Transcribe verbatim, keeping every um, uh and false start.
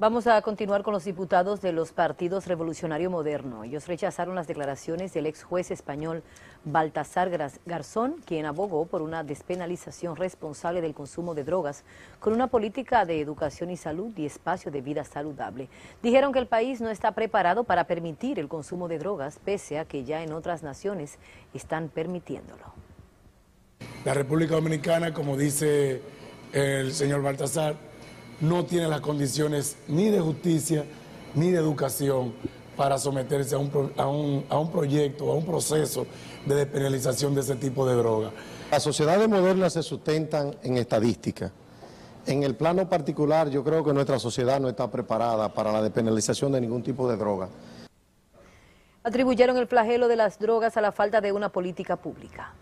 Vamos a continuar con los diputados de los partidos Revolucionario Moderno. Ellos rechazaron las declaraciones del ex juez español Baltasar Garzón, quien abogó por una despenalización responsable del consumo de drogas con una política de educación y salud y espacio de vida saludable. Dijeron que el país no está preparado para permitir el consumo de drogas, pese a que ya en otras naciones están permitiéndolo. La República Dominicana, como dice el señor Baltasar, no tiene las condiciones ni de justicia ni de educación para someterse a un, a un, a un proyecto, a un proceso de despenalización de ese tipo de droga. Las sociedades modernas se sustentan en estadística. En el plano particular, yo creo que nuestra sociedad no está preparada para la despenalización de ningún tipo de droga. Atribuyeron el flagelo de las drogas a la falta de una política pública.